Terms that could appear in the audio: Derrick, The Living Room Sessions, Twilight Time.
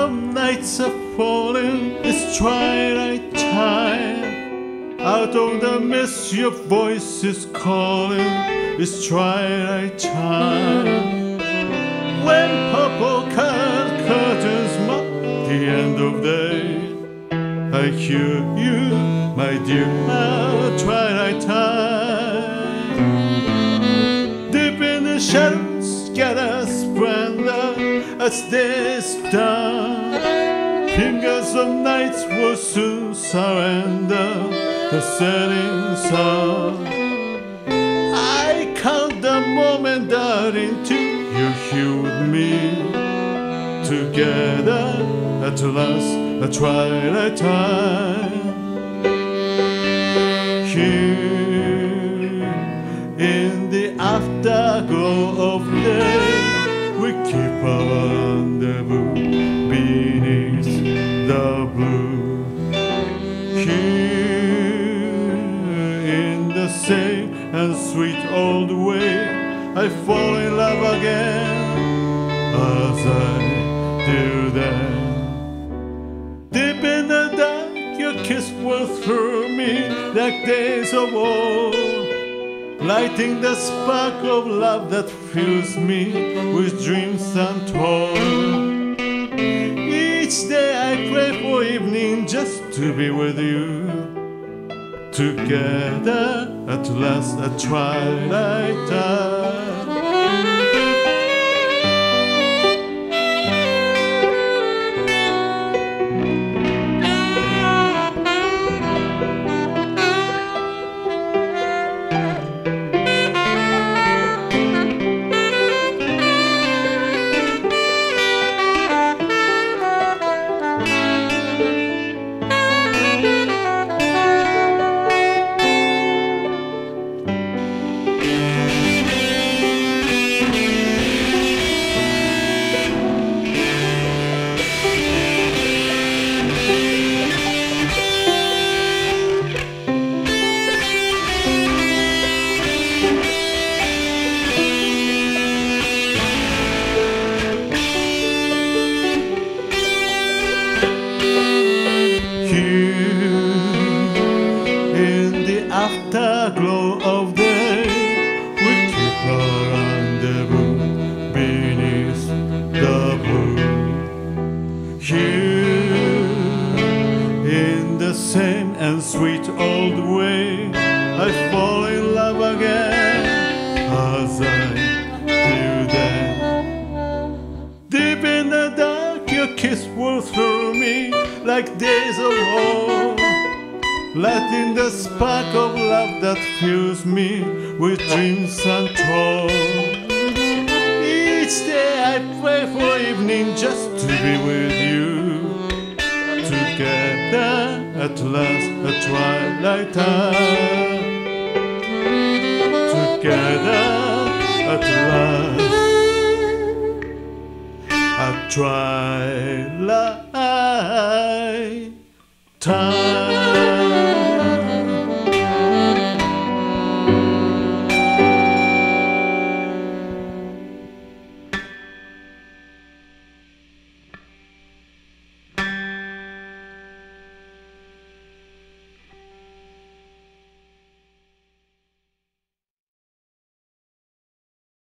Of nights are falling, it's twilight time. Out of the mist your voice is calling, it's twilight time. When purple colored curtains mark the end of day, I hear you, my dear, twilight time. Deep in the shadows gather splendor as this done, fingers of night will soon surrender the setting sun. I count the moment out into you here with me, together at last, a twilight time. Here in the afterglow of day, we keep our rendezvous beneath the blue. Here in the same and sweet old way, I fall in love again as I do then. Deep in the dark your kiss will through me like days of old, lighting the spark of love that fills me with dreams untold. Each day I pray for evening just to be with you, together at last at twilight time. Afterglow of day, we keep our rendezvous beneath the blue. Here, in the same and sweet old way, I fall in love again as I do then. Deep in the dark, your kiss will through me like days of old, lighting the spark of love that fills me with dreams untold. Each day I pray for evening just to be with you, together at last at twilight time. Together at last at twilight time.